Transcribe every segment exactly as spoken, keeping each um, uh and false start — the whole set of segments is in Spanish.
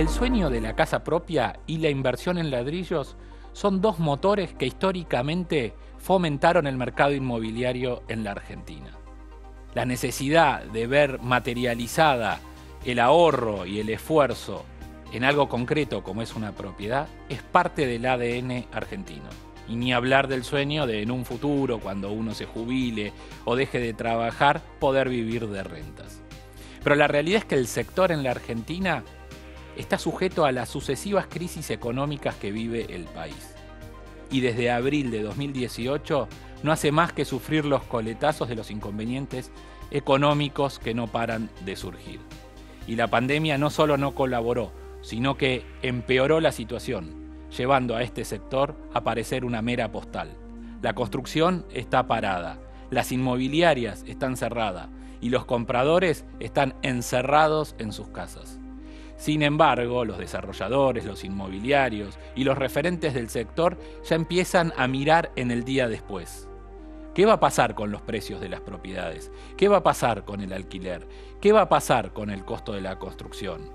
El sueño de la casa propia y la inversión en ladrillos son dos motores que históricamente fomentaron el mercado inmobiliario en la Argentina. La necesidad de ver materializada el ahorro y el esfuerzo en algo concreto como es una propiedad es parte del A D N argentino. Y ni hablar del sueño de en un futuro, cuando uno se jubile o deje de trabajar, poder vivir de rentas. Pero la realidad es que el sector en la Argentina está sujeto a las sucesivas crisis económicas que vive el país. Y desde abril de dos mil dieciocho no hace más que sufrir los coletazos de los inconvenientes económicos que no paran de surgir. Y la pandemia no solo no colaboró, sino que empeoró la situación, llevando a este sector a parecer una mera postal. La construcción está parada, las inmobiliarias están cerradas y los compradores están encerrados en sus casas. Sin embargo, los desarrolladores, los inmobiliarios y los referentes del sector ya empiezan a mirar en el día después. ¿Qué va a pasar con los precios de las propiedades? ¿Qué va a pasar con el alquiler? ¿Qué va a pasar con el costo de la construcción?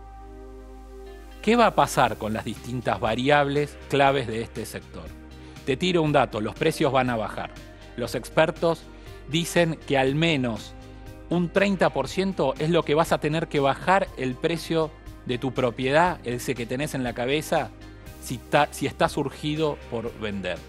¿Qué va a pasar con las distintas variables claves de este sector? Te tiro un dato, los precios van a bajar. Los expertos dicen que al menos un treinta por ciento es lo que vas a tener que bajar el precio de tu propiedad, ese que tenés en la cabeza, si está, si está surgido por vender.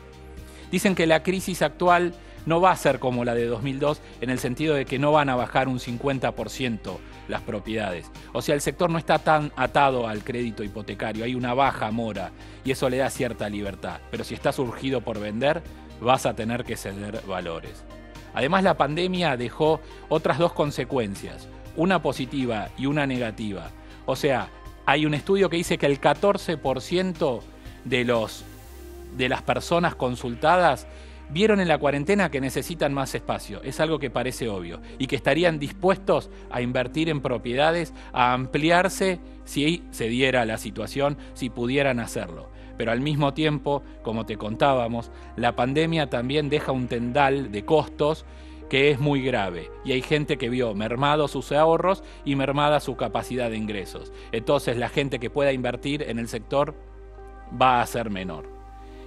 Dicen que la crisis actual no va a ser como la de dos mil dos, en el sentido de que no van a bajar un cincuenta por ciento las propiedades. O sea, el sector no está tan atado al crédito hipotecario, hay una baja mora y eso le da cierta libertad. Pero si está surgido por vender, vas a tener que ceder valores. Además, la pandemia dejó otras dos consecuencias, una positiva y una negativa. O sea, hay un estudio que dice que el catorce por ciento de, los, de las personas consultadas vieron en la cuarentena que necesitan más espacio. Es algo que parece obvio. Y que estarían dispuestos a invertir en propiedades, a ampliarse si se diera la situación, si pudieran hacerlo. Pero al mismo tiempo, como te contábamos, la pandemia también deja un tendal de costos que es muy grave, y hay gente que vio mermados sus ahorros y mermada su capacidad de ingresos. Entonces la gente que pueda invertir en el sector va a ser menor.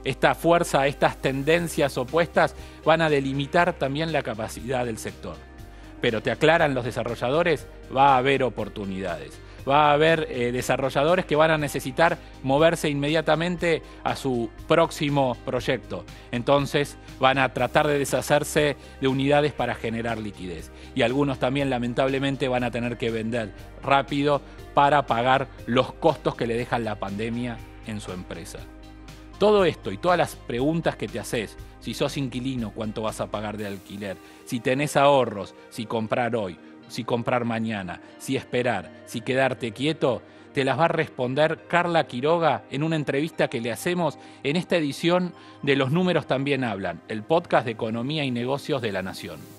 Esta fuerza, estas tendencias opuestas van a delimitar también la capacidad del sector. Pero te aclaran los desarrolladores, va a haber oportunidades. Va a haber eh, desarrolladores que van a necesitar moverse inmediatamente a su próximo proyecto. Entonces van a tratar de deshacerse de unidades para generar liquidez. Y algunos también, lamentablemente, van a tener que vender rápido para pagar los costos que le dejan la pandemia en su empresa. Todo esto y todas las preguntas que te haces, si sos inquilino, cuánto vas a pagar de alquiler, si tenés ahorros, si comprar hoy, si comprar mañana, si esperar, si quedarte quieto, te las va a responder Carla Quiroga en una entrevista que le hacemos en esta edición de Los Números También Hablan, el podcast de Economía y Negocios de la Nación.